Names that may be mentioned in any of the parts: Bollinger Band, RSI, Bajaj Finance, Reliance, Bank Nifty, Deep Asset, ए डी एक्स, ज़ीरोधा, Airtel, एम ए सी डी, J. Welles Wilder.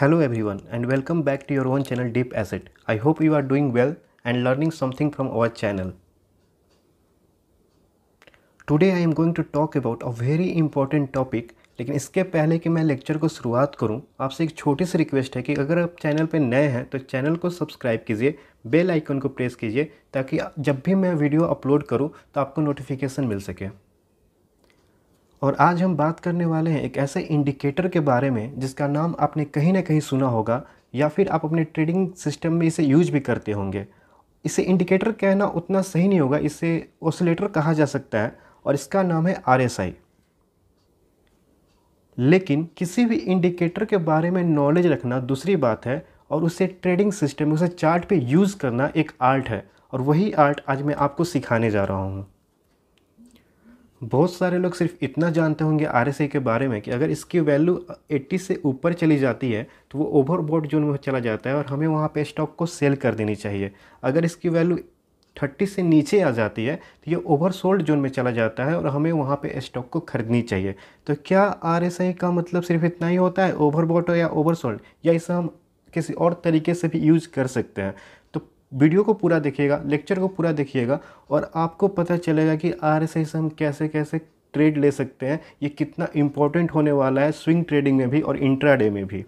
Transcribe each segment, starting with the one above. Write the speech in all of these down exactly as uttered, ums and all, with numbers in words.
Hello everyone and welcome back to your own channel Deep Asset. I hope you are doing well and learning something from our channel. Today I am going to talk about a very important topic. लेकिन इसके पहले कि मैं lecture को शुरुआत करूं, आपसे एक छोटी सी रिक्वेस्ट है कि अगर आप चैनल पर नए हैं तो चैनल को सब्सक्राइब कीजिए, बेल आइकन को प्रेस कीजिए ताकि जब भी मैं वीडियो अपलोड करूं तो आपको नोटिफिकेशन मिल सके। और आज हम बात करने वाले हैं एक ऐसे इंडिकेटर के बारे में जिसका नाम आपने कहीं ना कहीं सुना होगा या फिर आप अपने ट्रेडिंग सिस्टम में इसे यूज भी करते होंगे। इसे इंडिकेटर कहना उतना सही नहीं होगा, इसे ऑसिलेटर कहा जा सकता है और इसका नाम है आर एस आई। लेकिन किसी भी इंडिकेटर के बारे में नॉलेज रखना दूसरी बात है और उसे ट्रेडिंग सिस्टम में उसे चार्ट पे यूज़ करना एक आर्ट है और वही आर्ट आज मैं आपको सिखाने जा रहा हूँ। बहुत सारे लोग सिर्फ इतना जानते होंगे आर एस आई के बारे में कि अगर इसकी वैल्यू अस्सी से ऊपर चली जाती है तो वो ओवरबॉट जोन में चला जाता है और हमें वहाँ पे स्टॉक को सेल कर देनी चाहिए। अगर इसकी वैल्यू तीस से नीचे आ जाती है तो ये ओवरसोल्ड जोन में चला जाता है और हमें वहाँ पे स्टॉक को खरीदनी चाहिए। तो क्या आर एस आई का मतलब सिर्फ इतना ही होता है ओवरबॉट या ओवरसोल्ड, या इसे हम किसी और तरीके से भी यूज़ कर सकते हैं? वीडियो को पूरा देखिएगा, लेक्चर को पूरा देखिएगा और आपको पता चलेगा कि आर एस आई से हम कैसे कैसे ट्रेड ले सकते हैं। ये कितना इम्पोर्टेंट होने वाला है स्विंग ट्रेडिंग में भी और इंट्राडे में भी।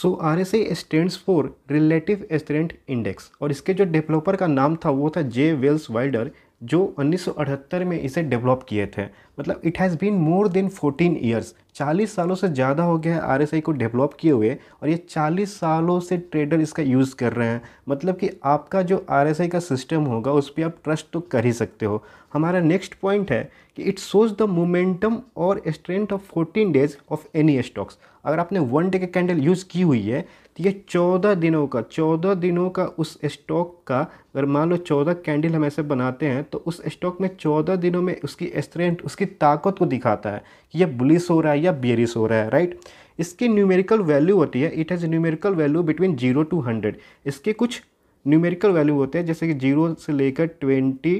So R S I stands for relative strength index और इसके जो डेवलपर का नाम था वो था जे. वेल्स वाइल्डर, जो उन्नीस सौ अठहत्तर में इसे डेवलप किए थे। मतलब it has been more than fourteen years, चालीस सालों से ज़्यादा हो गया है आर एस आई को डेवलप किए हुए और ये चालीस सालों से ट्रेडर इसका यूज़ कर रहे हैं। मतलब कि आपका जो आर एस आई का सिस्टम होगा उस पर आप ट्रस्ट तो कर ही सकते हो। हमारा नेक्स्ट पॉइंट है कि इट शोज द मोमेंटम और strength of fourteen days of any stocks. अगर आपने वन डे के कैंडल यूज़ की हुई है तो ये चौदह दिनों का चौदह दिनों का उस स्टॉक का, अगर मान लो चौदह कैंडल हम ऐसे बनाते हैं तो उस स्टॉक में चौदह दिनों में उसकी स्ट्रेंथ, उसकी ताकत को दिखाता है कि ये बुलिश हो रहा है या बेरिश हो रहा है, राइट। इसकी न्यूमेरिकल वैल्यू होती है, it has numerical value between zero to hundred. इसके कुछ न्यूमेरिकल वैल्यू होते हैं जैसे कि जीरो से लेकर ट्वेंटी,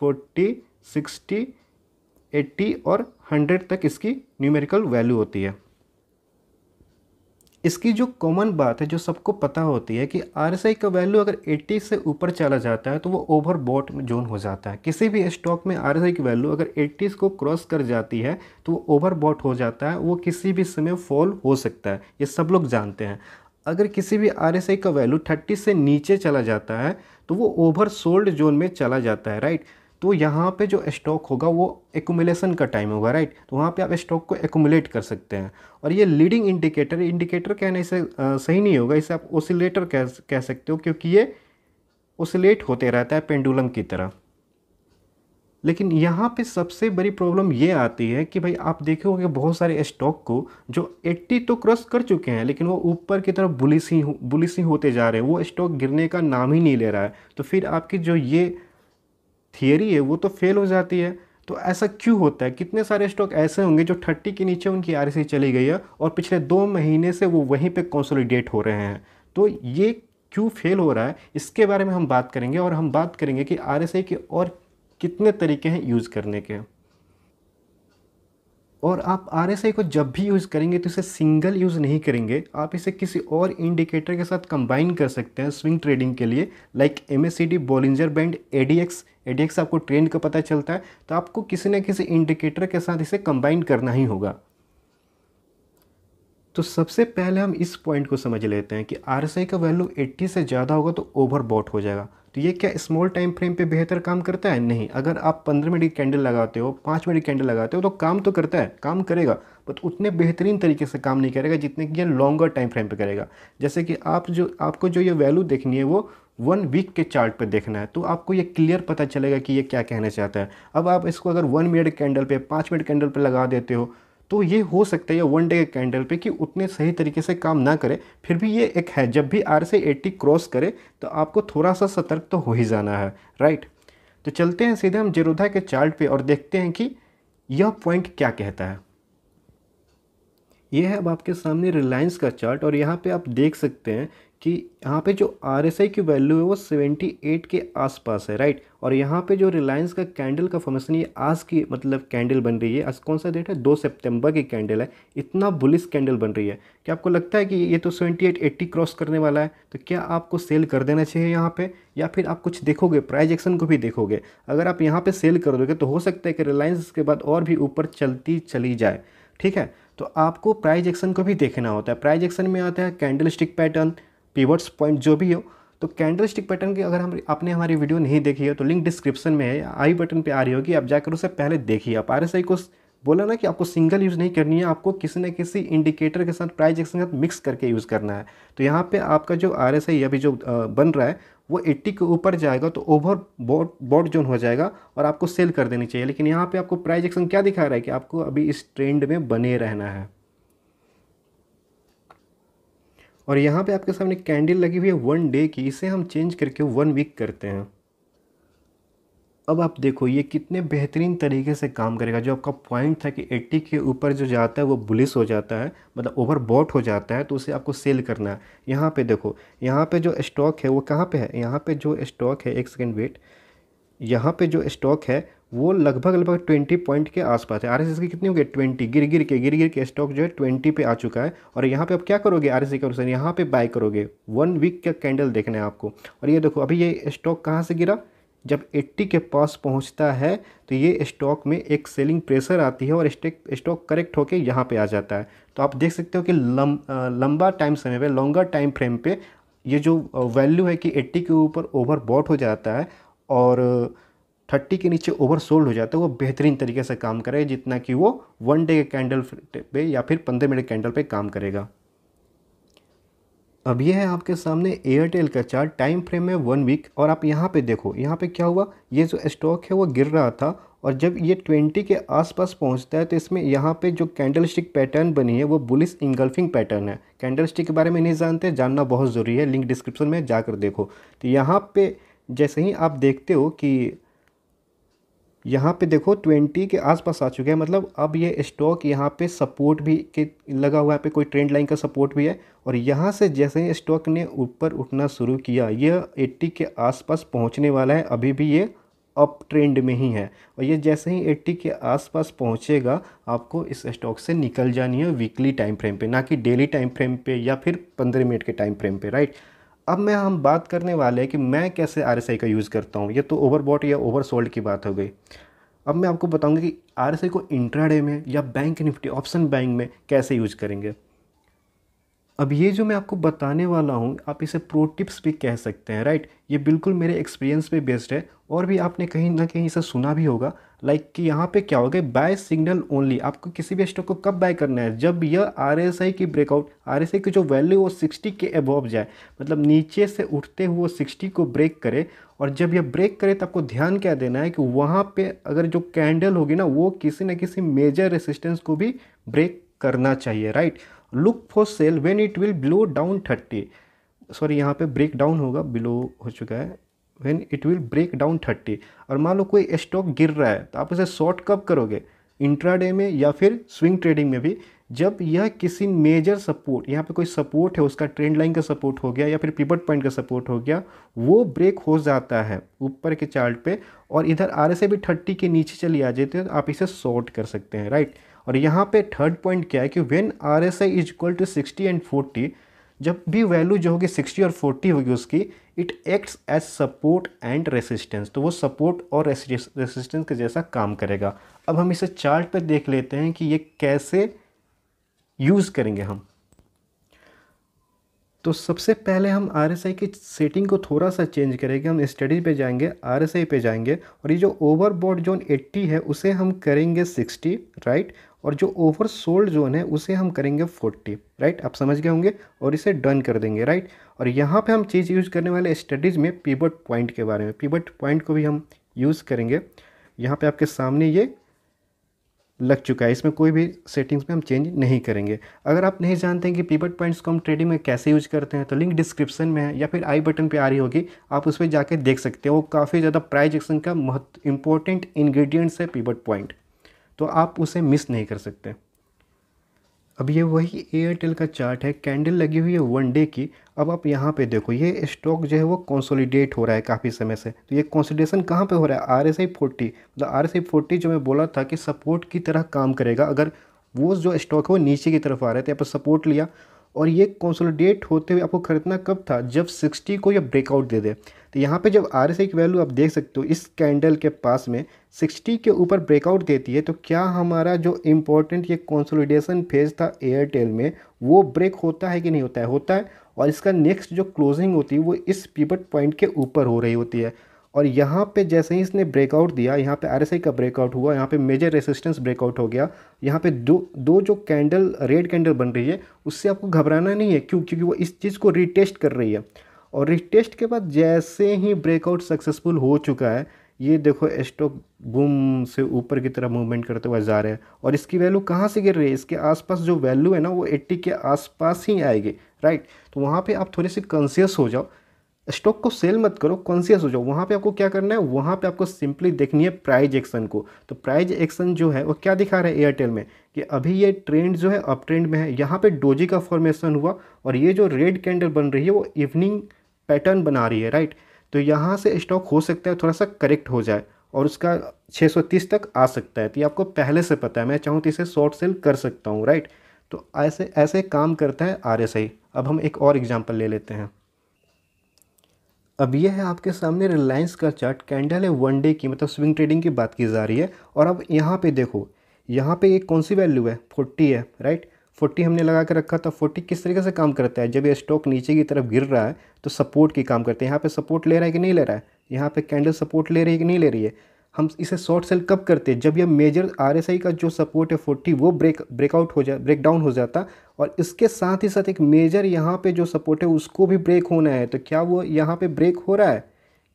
फोर्टी, सिक्सटी, एट्टी और हंड्रेड तक इसकी न्यूमेरिकल वैल्यू होती है। इसकी जो कॉमन बात है जो सबको पता होती है कि आर एस आई का वैल्यू अगर अस्सी से ऊपर चला जाता है तो वो ओवरबॉट जोन हो जाता है। किसी भी स्टॉक में आर एस आई की वैल्यू अगर अस्सी को क्रॉस कर जाती है तो वो ओवरबॉट हो जाता है, वो किसी भी समय फॉल हो सकता है, ये सब लोग जानते हैं। अगर किसी भी आर एस आई का वैल्यू तीस से नीचे चला जाता है तो वो ओवरसोल्ड जोन में चला जाता है, राइट। तो यहाँ पे जो स्टॉक होगा वो एक्यूमुलेशन का टाइम होगा, राइट। तो वहाँ पे आप स्टॉक को एक्यूमुलेट कर सकते हैं और ये लीडिंग इंडिकेटर, इंडिकेटर कहने से आ, सही नहीं होगा, इसे आप ओसिलेटर कह कह सकते हो क्योंकि ये ओसिलेट होते रहता है पेंडुलम की तरह। लेकिन यहाँ पे सबसे बड़ी प्रॉब्लम ये आती है कि भाई आप देखोगे बहुत सारे स्टॉक को जो अस्सी तो क्रॉस कर चुके हैं लेकिन वो ऊपर की तरफ बुलिश ही बुलिश ही होते जा रहे हैं, वो स्टॉक गिरने का नाम ही नहीं ले रहा है। तो फिर आपकी जो ये थियरी है वो तो फेल हो जाती है। तो ऐसा क्यों होता है? कितने सारे स्टॉक ऐसे होंगे जो तीस के नीचे उनकी आर एस आई चली गई है और पिछले दो महीने से वो वहीं पे कंसोलिडेट हो रहे हैं, तो ये क्यों फेल हो रहा है इसके बारे में हम बात करेंगे। और हम बात करेंगे कि आर एस आई के और कितने तरीके हैं यूज़ करने के। और आप आर एस आई को जब भी यूज़ करेंगे तो इसे सिंगल यूज़ नहीं करेंगे, आप इसे किसी और इंडिकेटर के साथ कंबाइन कर सकते हैं स्विंग ट्रेडिंग के लिए, like एम ए सी डी, Bollinger band, ए डी एक्स। ए डी एक्स आपको ट्रेंड का पता चलता है तो आपको किसी न किसी इंडिकेटर के साथ इसे कंबाइन करना ही होगा। तो सबसे पहले हम इस पॉइंट को समझ लेते हैं कि आर एस आई का वैल्यू अस्सी से ज़्यादा होगा तो ओवरबॉट हो जाएगा। तो ये क्या स्मॉल टाइम फ्रेम पे बेहतर काम करता है? नहीं। अगर आप पंद्रह मिनट की कैंडल लगाते हो, पाँच मिनट की कैंडल लगाते हो तो काम तो करता है, काम करेगा, बट उतने बेहतरीन तरीके से काम नहीं करेगा जितने कि ये लॉन्गर टाइम फ्रेम पे करेगा। जैसे कि आप जो आपको जो ये वैल्यू देखनी है वो वन वीक के चार्ट पे देखना है तो आपको ये क्लियर पता चलेगा कि ये क्या कहना चाहता है। अब आप इसको अगर वन मिनट कैंडल पे, पाँच मिनट कैंडल पे लगा देते हो तो ये हो सकता है या वन डे के कैंडल पे कि उतने सही तरीके से काम ना करे। फिर भी ये एक है, जब भी आर एस आई अस्सी क्रॉस करे तो आपको थोड़ा सा सतर्क तो हो ही जाना है, राइट। तो चलते हैं सीधे हम ज़ीरोधा के चार्ट पे और देखते हैं कि यह पॉइंट क्या कहता है। यह है अब आपके सामने रिलायंस का चार्ट और यहाँ पे आप देख सकते हैं कि यहाँ पे जो आर एस आई की वैल्यू है वो अठहत्तर के आसपास है, राइट। और यहाँ पे जो रिलायंस का कैंडल का फॉर्मेशन, ये आज की मतलब कैंडल बन रही है, आज कौन सा डेट है, दो सितंबर की कैंडल है, इतना बुलिश कैंडल बन रही है कि आपको लगता है कि ये तो अठहत्तर अस्सी क्रॉस करने वाला है, तो क्या आपको सेल कर देना चाहिए यहाँ पे, या फिर आप कुछ देखोगे, प्राइस एक्शन को भी देखोगे। अगर आप यहाँ पर सेल कर दोगे तो हो सकता है कि रिलायंस इसके बाद और भी ऊपर चलती चली जाए, ठीक है। तो आपको प्राइस एक्शन को भी देखना होता है। प्राइस एक्शन में आता है candle stick pattern, pivots point, जो भी हो। तो कैंडल स्टिक पैटर्न की अगर हम आपने हमारी वीडियो नहीं देखी है तो लिंक डिस्क्रिप्शन में है, आई बटन पे आ रही होगी, आप जाकर उससे पहले देखिए। आप आरएसआई को बोला ना कि आपको सिंगल यूज़ नहीं करनी है, आपको किसी न किसी इंडिकेटर के साथ, प्राइस एक्शन के साथ मिक्स करके यूज़ करना है। तो यहाँ पे आपका जो आरएसआई अभी जो बन रहा है वो अस्सी के ऊपर जाएगा तो ओवर बॉट बॉट जोन हो जाएगा और आपको सेल कर देनी चाहिए। लेकिन यहाँ पे आपको प्राइस एक्शन क्या दिखा रहा है कि आपको अभी इस ट्रेंड में बने रहना है। और यहाँ पे आपके सामने कैंडल लगी हुई है वन डे की, इसे हम चेंज करके वन वीक करते हैं। अब आप देखो ये कितने बेहतरीन तरीके से काम करेगा। जो आपका पॉइंट था कि अस्सी के ऊपर जो जाता है वो बुलिश हो जाता है, मतलब ओवरबॉट हो जाता है, तो उसे आपको सेल करना है। यहाँ पे देखो, यहाँ पे जो स्टॉक है वो कहाँ पे है, यहाँ पे जो स्टॉक है, एक सेकंड वेट, यहाँ पे जो स्टॉक है वो लगभग लगभग ट्वेंटी पॉइंट के आसपास है। आरएसआई की कितनी हो गई, ट्वेंटी, गिर गिर के गिर गिर के स्टॉक जो है ट्वेंटी पे आ चुका है। और यहाँ पे आप क्या करोगे, आरएसआई के अनुसार यहाँ पे बाय करोगे। वन वीक का कैंडल देखना है आपको। और ये देखो अभी ये स्टॉक कहाँ से गिरा, जब अस्सी के पास पहुंचता है तो ये स्टॉक में एक सेलिंग प्रेशर आती है और स्टॉक करेक्ट होकर यहाँ पे आ जाता है। तो आप देख सकते हो कि लम, लंबा टाइम समय पे, लॉन्गर टाइम फ्रेम पे ये जो वैल्यू है कि अस्सी के ऊपर ओवरबॉट हो जाता है और तीस के नीचे ओवरसोल्ड हो जाता है, वो बेहतरीन तरीके से काम करे जितना कि वो वन डे के कैंडल पे या फिर पंद्रह मिनट कैंडल पे काम करेगा। अब ये है आपके सामने एयरटेल का चार्ट, टाइम फ्रेम है वन वीक। और आप यहाँ पे देखो, यहाँ पे क्या हुआ, ये जो स्टॉक है वो गिर रहा था और जब ये ट्वेंटी के आसपास पहुँचता है तो इसमें यहाँ पे जो कैंडलस्टिक पैटर्न बनी है वो बुलिश इंगल्फिंग पैटर्न है। कैंडलस्टिक के बारे में नहीं जानते, जानना बहुत ज़रूरी है, लिंक डिस्क्रिप्शन में जाकर देखो। तो यहाँ पर जैसे ही आप देखते हो कि यहाँ पे देखो ट्वेंटी के आसपास आ चुके हैं, मतलब अब ये स्टॉक यहाँ पे सपोर्ट भी के लगा हुआ है, पे कोई ट्रेंड लाइन का सपोर्ट भी है। और यहाँ से जैसे ही स्टॉक ने ऊपर उठना शुरू किया, यह अस्सी के आसपास पहुँचने वाला है, अभी भी ये अप ट्रेंड में ही है। और ये जैसे ही अस्सी के आसपास पहुँचेगा आपको इस स्टॉक से निकल जानी है वीकली टाइम फ्रेम पर, ना कि डेली टाइम फ्रेम पर या फिर पंद्रह मिनट के टाइम फ्रेम पर, राइट। अब मैं हम बात करने वाले हैं कि मैं कैसे आरएसआई का यूज़ करता हूँ। ये तो ओवरबॉट या ओवरसोल्ड की बात हो गई। अब मैं आपको बताऊँगा कि आरएसआई को इंट्राडे में या बैंक निफ्टी ऑप्शन बैंक में कैसे यूज़ करेंगे। अब ये जो मैं आपको बताने वाला हूँ, आप इसे प्रो टिप्स भी कह सकते हैं, राइट। ये बिल्कुल मेरे एक्सपीरियंस पे बेस्ड है और भी आपने कहीं ना कहीं इसे सुना भी होगा, लाइक कि यहाँ पे क्या होगा, बाय सिग्नल ओनली। आपको किसी भी स्टॉक को कब बाय करना है, जब यह आरएसआई की ब्रेकआउट, आरएसआई की जो वैल्यू वो सिक्सटी के अबव जाए, मतलब नीचे से उठते हुए सिक्सटी को ब्रेक करे। और जब यह ब्रेक करे तो आपको ध्यान क्या देना है कि वहाँ पर अगर जो कैंडल होगी ना वो किसी न किसी मेजर रेसिस्टेंस को भी ब्रेक करना चाहिए, right. Look for sell when it will blow down thirty, sorry यहाँ पे ब्रेक डाउन होगा, बिलो हो चुका है, when it will break down thirty. और मान लो कोई स्टॉक गिर रहा है तो आप इसे शॉर्ट कब करोगे, इंट्राडे में या फिर स्विंग ट्रेडिंग में भी, जब यह किसी मेजर सपोर्ट, यहाँ पे कोई सपोर्ट है उसका ट्रेंड लाइन का सपोर्ट हो गया या फिर पिवट पॉइंट का सपोर्ट हो गया, वो ब्रेक हो जाता है ऊपर के चार्ट पे और इधर आरएसआई भी थर्टी के नीचे चली आ जाती है तो आप इसे शॉर्ट कर सकते हैं, राइट। और यहाँ पे थर्ड पॉइंट क्या है कि when RSI is equal to sixty and forty, जब भी वैल्यू जो होगी सिक्सटी और फोर्टी होगी उसकी, it acts as support and resistance, तो वो सपोर्ट और रेसिस्टेंस के जैसा काम करेगा। अब हम इसे चार्ट पे देख लेते हैं कि ये कैसे यूज़ करेंगे हम। तो सबसे पहले हम आरएसआई की सेटिंग को थोड़ा सा चेंज करेंगे, हम स्टडी पे जाएंगे, आरएसआई पे जाएंगे और ये जो ओवरबॉट जोन अस्सी है उसे हम करेंगे सिक्सटी, राइट। और जो ओवरसोल्ड जोन है उसे हम करेंगे फोर्टी, राइट। आप समझ गए होंगे और इसे डन कर देंगे, राइट। और यहाँ पे हम चीज़ यूज़ करने वाले स्टडीज़ में पिवट पॉइंट के बारे में, पिवट पॉइंट को भी हम यूज़ करेंगे। यहाँ पे आपके सामने ये लग चुका है, इसमें कोई भी सेटिंग्स में हम चेंज नहीं करेंगे। अगर आप नहीं जानते हैं कि पिवट पॉइंट्स को हम ट्रेडिंग में कैसे यूज करते हैं तो लिंक डिस्क्रिप्शन में है या फिर आई बटन पे आ रही होगी, आप उस पर जाके देख सकते हो। वो काफ़ी ज़्यादा प्राइस एक्शन का महत्व इंपॉर्टेंट इंग्रेडिएंट्स है पिवट पॉइंट, तो आप उसे मिस नहीं कर सकते। अब ये वही एयरटेल का चार्ट है, कैंडल लगी हुई है वन डे की। अब आप यहाँ पे देखो ये स्टॉक जो है वो कंसोलिडेट हो रहा है काफ़ी समय से। तो ये कंसोलिडेशन कहाँ पे हो रहा है? आरएसआई फोर्टी, मतलब आरएसआई फोर्टी जो मैं बोला था कि सपोर्ट की तरह काम करेगा। अगर वो जो स्टॉक है वो नीचे की तरफ आ रहा है तो यहाँ पर सपोर्ट लिया, और ये कंसोलिडेट होते हुए आपको खरीदना कब था? जब सिक्सटी को ये ब्रेकआउट दे दे। तो यहाँ पे जब आरएसआई की वैल्यू आप देख सकते हो इस कैंडल के पास में सिक्सटी के ऊपर ब्रेकआउट देती है, तो क्या हमारा जो इम्पोर्टेंट ये कंसोलिडेशन फेज था एयरटेल में वो ब्रेक होता है कि नहीं होता है? होता है, और इसका नेक्स्ट जो क्लोजिंग होती है वो इस पिवट पॉइंट के ऊपर हो रही होती है। और यहाँ पे जैसे ही इसने ब्रेकआउट दिया, यहाँ पे आरएसआई का ब्रेकआउट हुआ, यहाँ पे मेजर रेसिस्टेंस ब्रेकआउट हो गया, यहाँ पे दो दो जो कैंडल रेड कैंडल बन रही है उससे आपको घबराना नहीं है। क्यों? क्योंकि वो इस चीज़ को रीटेस्ट कर रही है, और रीटेस्ट के बाद जैसे ही ब्रेकआउट सक्सेसफुल हो चुका है ये देखो स्टॉक बूम से ऊपर की तरफ मूवमेंट करते हुए जा रहे हैं। और इसकी वैल्यू कहाँ से गिर रही है? इसके आसपास जो वैल्यू है ना वो एट्टी के आसपास ही आएगी, राइट। तो वहाँ पे आप थोड़े से कॉन्शियस हो जाओ, स्टॉक को सेल मत करो, कॉन्शियस हो जाओ। वहाँ पे आपको क्या करना है? वहाँ पे आपको सिंपली देखनी है प्राइस एक्शन को। तो प्राइस एक्शन जो है वो क्या दिखा रहा है एयरटेल में कि अभी ये ट्रेंड जो है अप ट्रेंड में है। यहाँ पे डोजी का फॉर्मेशन हुआ और ये जो रेड कैंडल बन रही है वो इवनिंग पैटर्न बना रही है, राइट। तो यहाँ से स्टॉक हो सकता है थोड़ा सा करेक्ट हो जाए और उसका छः सौ तीस तक आ सकता है। तो ये आपको पहले से पता है, मैं चाहूँ तो इसे शॉर्ट सेल कर सकता हूँ, राइट। तो ऐसे ऐसे काम करता है आरएसआई। अब हम एक और एग्जांपल ले लेते हैं। अब ये है आपके सामने रिलायंस का चार्ट, कैंडल है वन डे की, मतलब स्विंग ट्रेडिंग की बात की जा रही है। और अब यहाँ पे देखो, यहाँ पे ये कौन सी वैल्यू है? फोर्टी है, राइट। फोर्टी हमने लगा कर रखा था। फोर्टी किस तरीके से काम करता है? जब ये स्टॉक नीचे की तरफ गिर रहा है तो सपोर्ट की काम करते हैं। यहाँ पे सपोर्ट ले रहा है कि नहीं ले रहा है? यहाँ पे कैंडल सपोर्ट ले रही है कि नहीं ले रही है? हम इसे शॉर्ट सेल कब करते हैं? जब ये मेजर आरएसआई का जो सपोर्ट है फोर्टी वो ब्रेक ब्रेकआउट हो जा ब्रेक डाउन हो जाता, और इसके साथ ही साथ एक मेजर यहाँ पे जो सपोर्ट है उसको भी ब्रेक होना है। तो क्या वो यहाँ पे ब्रेक हो रहा है?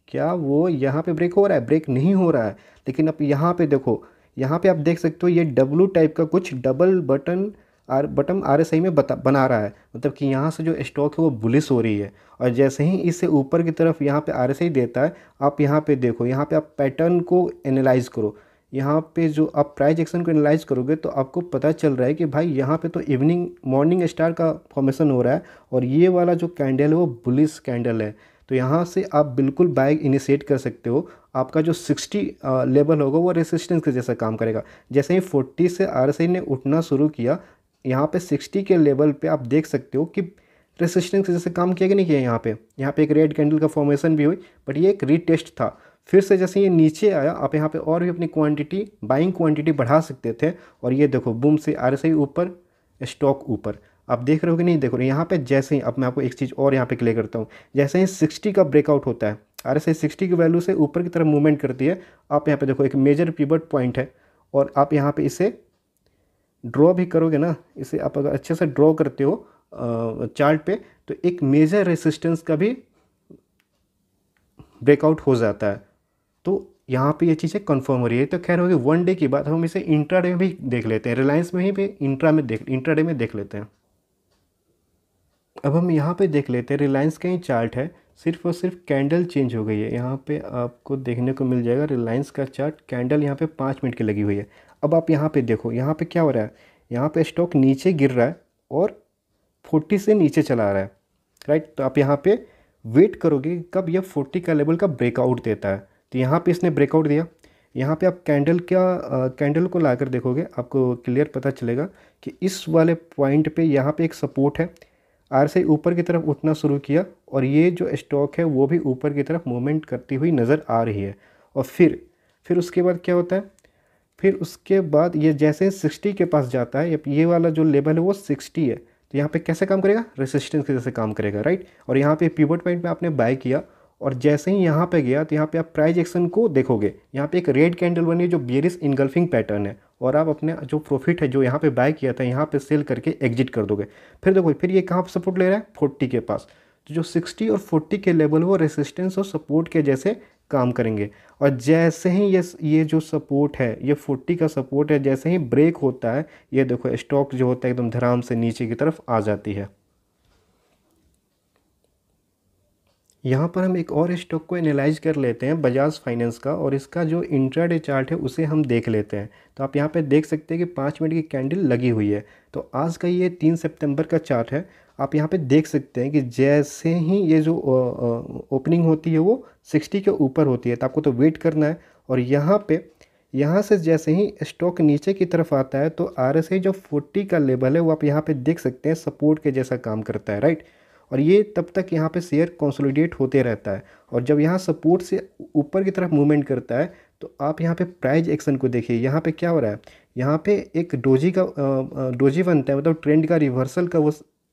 क्या वो यहाँ पे ब्रेक हो रहा है? ब्रेक नहीं हो रहा है। लेकिन अब यहाँ पे देखो, यहाँ पे आप देख सकते हो ये डब्लू टाइप का कुछ double bottom or bottom RSI में बता बना रहा है, मतलब कि यहाँ से जो स्टॉक है वो बुलिश हो रही है। और जैसे ही इसे ऊपर की तरफ यहाँ पे आरएसआई देता है, आप यहाँ पे देखो, यहाँ पे आप पैटर्न को एनालाइज करो, यहाँ पे जो आप प्राइस एक्शन को एनालाइज करोगे तो आपको पता चल रहा है कि भाई यहाँ पे तो इवनिंग मॉर्निंग स्टार का फॉर्मेशन हो रहा है और ये वाला जो कैंडल है वो बुलिश कैंडल है। तो यहाँ से आप बिल्कुल बाय इनिशिएट कर सकते हो। आपका जो सिक्सटी लेवल होगा वो रेसिस्टेंस के जैसा काम करेगा। जैसे ही फोर्टी से आरएसआई ने उठना शुरू किया, यहाँ पे सिक्सटी के लेवल पे आप देख सकते हो कि रेसिस्टेंस जैसे काम किया कि नहीं किया। यहाँ पे यहाँ पे एक रेड कैंडल का फॉर्मेशन भी हुई, बट ये एक रीटेस्ट था। फिर से जैसे ये नीचे आया, आप यहाँ पे और भी अपनी क्वांटिटी बाइंग क्वांटिटी बढ़ा सकते थे। और ये देखो बूम से आरएसआई ऊपर, स्टॉक ऊपर, आप देख रहे हो कि नहीं देख रहे हो? यहाँ पर जैसे ही, अब मैं आपको एक चीज़ और यहाँ पर क्लियर करता हूँ, जैसे ही सिक्सटी का ब्रेकआउट होता है, आरएसआई सिक्सटी की वैल्यू से ऊपर की तरफ मूवमेंट करती है। आप यहाँ पर देखो एक मेजर पिवट पॉइंट है, और आप यहाँ पर इसे ड्रॉ भी करोगे ना, इसे आप अगर अच्छे से ड्रॉ करते हो चार्ट पे तो एक मेजर रेसिस्टेंस का भी ब्रेकआउट हो जाता है। तो यहाँ पे ये चीज़ें कंफर्म हो रही है। तो खैर होगी वन डे की बात, हम इसे इंट्राडे में भी देख लेते हैं, रिलायंस में ही भी इंट्रा में देख इंट्राडे में देख लेते हैं। अब हम यहाँ पे देख लेते हैं, रिलायंस का ही चार्ट है, सिर्फ और सिर्फ कैंडल चेंज हो गई है। यहाँ पे आपको देखने को मिल जाएगा रिलायंस का चार्ट, कैंडल यहाँ पे पाँच मिनट की लगी हुई है। अब आप यहाँ पे देखो, यहाँ पे क्या हो रहा है? यहाँ पे स्टॉक नीचे गिर रहा है और फोर्टी से नीचे चला रहा है, राइट। तो आप यहाँ पे वेट करोगे कब यह फोर्टी का लेवल का ब्रेकआउट देता है। तो यहाँ पे इसने ब्रेकआउट दिया, यहाँ पे आप कैंडल क्या कैंडल को लाकर देखोगे आपको क्लियर पता चलेगा कि इस वाले पॉइंट पे यहाँ पे एक सपोर्ट है। आरएसआई ऊपर की तरफ उठना शुरू किया और ये जो स्टॉक है वो भी ऊपर की तरफ मूवमेंट करती हुई नज़र आ रही है। और फिर फिर उसके बाद क्या होता है? फिर उसके बाद ये जैसे सिक्सटी के पास जाता है, ये वाला जो लेवल है वो सिक्सटी है, तो यहाँ पे कैसे काम करेगा? रेसिस्टेंस के जैसे काम करेगा, राइट। और यहाँ पे पिवट पॉइंट में आपने बाय किया, और जैसे ही यहाँ पे गया तो यहाँ पे आप प्राइस एक्शन को देखोगे, यहाँ पे एक रेड कैंडल बनी है जो बेयरिश इनगल्फिंग पैटर्न है, और आप अपने जो प्रॉफिट है जो यहाँ पे बाय किया था यहाँ पे सेल करके एग्जिट कर दोगे। फिर देखो फिर ये कहाँ पर सपोर्ट ले रहा है? फोर्टी के पास। तो जो सिक्सटी और फोर्टी के लेवल वो रेसिस्टेंस और सपोर्ट के जैसे काम करेंगे। और जैसे ही ये ये जो सपोर्ट है, ये फोर्टी का सपोर्ट है, जैसे ही ब्रेक होता है ये देखो स्टॉक जो होता है एकदम धड़ाम से नीचे की तरफ आ जाती है। यहाँ पर हम एक और स्टॉक को एनालाइज कर लेते हैं बजाज फाइनेंस का, और इसका जो इंट्राडे चार्ट है उसे हम देख लेते हैं। तो आप यहाँ पे देख सकते हैं कि पाँच मिनट की कैंडल लगी हुई है। तो आज का ये तीन सितंबर का चार्ट है। आप यहाँ पे देख सकते हैं कि जैसे ही ये जो ओपनिंग होती है वो सिक्सटी के ऊपर होती है, तो आपको तो वेट करना है। और यहाँ पर यहाँ से जैसे ही स्टॉक नीचे की तरफ आता है तो आरएसआई जो फोर्टी का लेवल है वो आप यहाँ पे देख सकते हैं सपोर्ट के जैसा काम करता है, राइट। और ये तब तक यहाँ पे शेयर कंसोलिडेट होते रहता है, और जब यहाँ सपोर्ट से ऊपर की तरफ मूवमेंट करता है तो आप यहाँ पे प्राइस एक्शन को देखिए। यहाँ पे क्या हो रहा है, यहाँ पे एक डोजी का डोजी बनता है, मतलब ट्रेंड का रिवर्सल का वो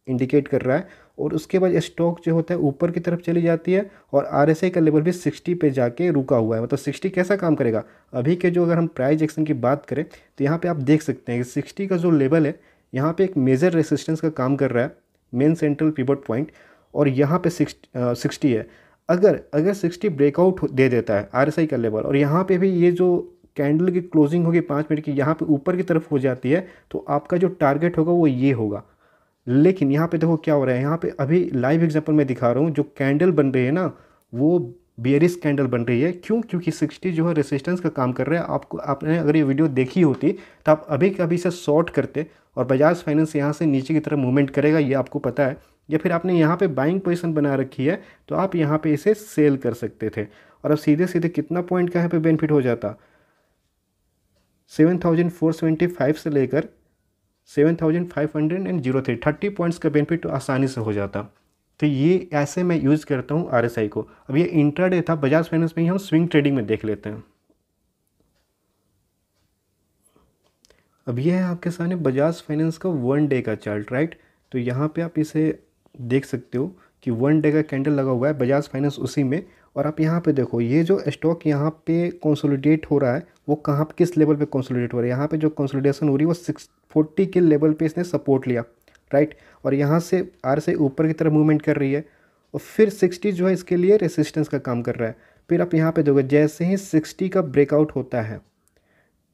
इंडिकेट कर रहा है। और उसके बाद स्टॉक जो होता है ऊपर की तरफ चली जाती है, और आरएसआई का लेवल भी सिक्सटी पे जाके रुका हुआ है। मतलब सिक्सटी कैसा काम करेगा, अभी के जो अगर हम प्राइस एक्शन की बात करें तो यहाँ पे आप देख सकते हैं कि सिक्सटी का जो लेवल है यहाँ पे एक मेजर रेसिस्टेंस का काम कर रहा है, मेन सेंट्रल पिवट पॉइंट। और यहाँ पे सिक्सटी है, अगर अगर सिक्सटी ब्रेकआउट दे देता है आरएसआई का लेवल, और यहाँ पर भी ये जो कैंडल की क्लोजिंग होगी पाँच मिनट की, यहाँ पर ऊपर की तरफ हो जाती है, तो आपका जो टारगेट होगा वो ये होगा। लेकिन यहाँ पे देखो क्या हो रहा है, यहाँ पे अभी लाइव एग्जांपल मैं दिखा रहा हूँ, जो कैंडल बन रही है ना वो बेयरिश कैंडल बन रही है। क्यों? क्योंकि सिक्सटी जो है रेसिस्टेंस का काम कर रहा है। आपको आपने अगर ये वीडियो देखी होती तो आप अभी कभी इसे शॉर्ट करते, और बजाज फाइनेंस यहाँ से नीचे की तरफ मूवमेंट करेगा, ये आपको पता है। या फिर आपने यहाँ पर बाइंग पोजिशन बना रखी है तो आप यहाँ पर इसे सेल कर सकते थे, और अब सीधे सीधे कितना पॉइंट का यहाँ पर बेनिफिट हो जाता, seven thousand four seventy five से लेकर seven thousand five hundred and zero three thirty points का बेनिफिट तो आसानी से हो जाता। तो ये ऐसे मैं यूज़ करता हूँ आरएसआई को। अब ये इंट्राडे था, बजाज फाइनेंस में ही हम स्विंग ट्रेडिंग में देख लेते हैं। अब ये है आपके सामने बजाज फाइनेंस का वन डे का चार्ट, राइट। तो यहाँ पे आप इसे देख सकते हो कि वन डे का कैंडल लगा हुआ है बजाज फाइनेंस उसी में। और आप यहाँ पे देखो ये जो स्टॉक यहाँ पे कंसोलिडेट हो रहा है वो कहाँ पे किस लेवल पे कंसोलिडेट हो रहा है, यहाँ पे जो कंसोलिडेशन हो रही है वो सिक्स फोर्टी के लेवल पे इसने सपोर्ट लिया, राइट। और यहाँ से आर से ऊपर की तरफ मूवमेंट कर रही है, और फिर सिक्सटी जो है इसके लिए रेसिस्टेंस का काम कर रहा है। फिर आप यहाँ पर देखो जैसे ही सिक्सटी का ब्रेकआउट होता है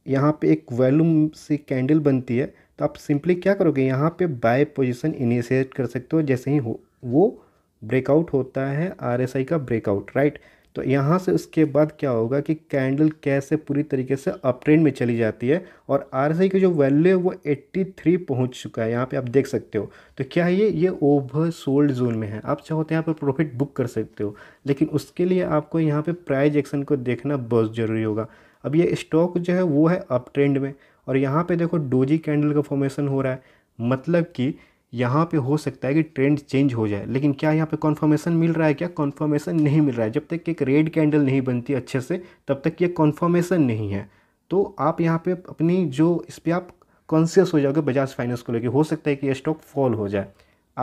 यहाँ पर एक वॉल्यूम सी कैंडल बनती है, तो आप सिंपली क्या करोगे, यहाँ पर बाय पोजिशन इनिशिएट कर सकते हो जैसे ही हो वो ब्रेकआउट होता है आरएसआई का ब्रेकआउट, राइट। तो यहाँ से उसके बाद क्या होगा कि कैंडल कैसे पूरी तरीके से अप ट्रेंड में चली जाती है, और आरएसआई की जो वैल्यू है वो तिरासी पहुँच चुका है, यहाँ पे आप देख सकते हो। तो क्या है ये ये ओवर सोल्ड जोन में है। आप चाहो तो यहाँ पर प्रॉफिट बुक कर सकते हो, लेकिन उसके लिए आपको यहाँ पर प्राइस एक्शन को देखना बहुत ज़रूरी होगा। अब ये स्टॉक जो है वो है अप ट्रेंड में, और यहाँ पर देखो डोजी कैंडल का फॉर्मेशन हो रहा है, मतलब कि यहाँ पे हो सकता है कि ट्रेंड चेंज हो जाए। लेकिन क्या यहाँ पे कॉन्फर्मेशन मिल रहा है, क्या कॉन्फर्मेशन नहीं मिल रहा है। जब तक एक रेड कैंडल नहीं बनती अच्छे से तब तक ये कॉन्फर्मेशन नहीं है। तो आप यहाँ पे अपनी जो इस पर आप कॉन्शियस हो जाओगे बजाज फाइनेंस को लेके, हो सकता है कि ये स्टॉक फॉल हो जाए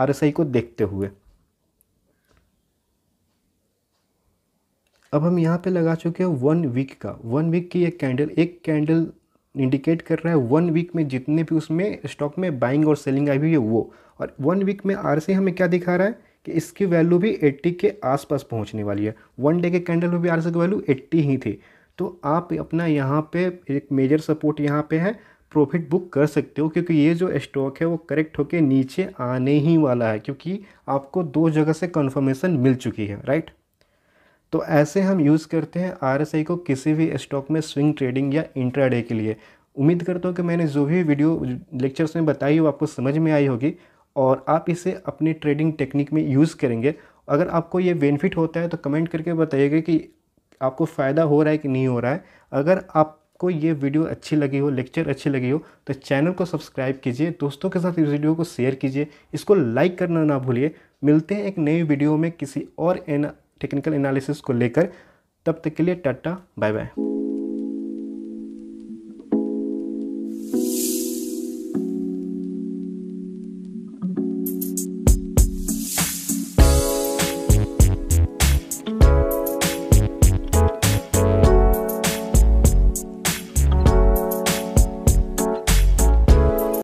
आरएसआई को देखते हुए। अब हम यहाँ पर लगा चुके हैं वन वीक का, वन वीक की एक कैंडल, एक कैंडल इंडिकेट कर रहा है वन वीक में जितने भी उसमें स्टॉक में बाइंग और सेलिंग आई हुई है वो। और वन वीक में आरएसआई हमें क्या दिखा रहा है कि इसकी वैल्यू भी अस्सी के आसपास पहुंचने वाली है। वन डे के कैंडल में भी आरएसआई की वैल्यू अस्सी ही थी। तो आप अपना यहाँ पे एक मेजर सपोर्ट यहाँ पे है, प्रॉफिट बुक कर सकते हो, क्योंकि ये जो स्टॉक है वो करेक्ट होकर नीचे आने ही वाला है, क्योंकि आपको दो जगह से कन्फर्मेशन मिल चुकी है, राइट। तो ऐसे हम यूज़ करते हैं आरएसआई को किसी भी स्टॉक में स्विंग ट्रेडिंग या इंट्राडे के लिए। उम्मीद करता हूँ कि मैंने जो भी वीडियो लेक्चर्स में बताई वो आपको समझ में आई होगी, और आप इसे अपनी ट्रेडिंग टेक्निक में यूज़ करेंगे। अगर आपको ये बेनिफिट होता है तो कमेंट करके बताइएगा कि आपको फ़ायदा हो रहा है कि नहीं हो रहा है। अगर आपको ये वीडियो अच्छी लगी हो, लेक्चर अच्छी लगी हो, तो चैनल को सब्सक्राइब कीजिए, दोस्तों के साथ इस वीडियो को शेयर कीजिए, इसको लाइक करना ना भूलिए। मिलते हैं एक नई वीडियो में किसी और टेक्निकल एनालिसिस को लेकर। तब तक के लिए टाटा, बाय बाय।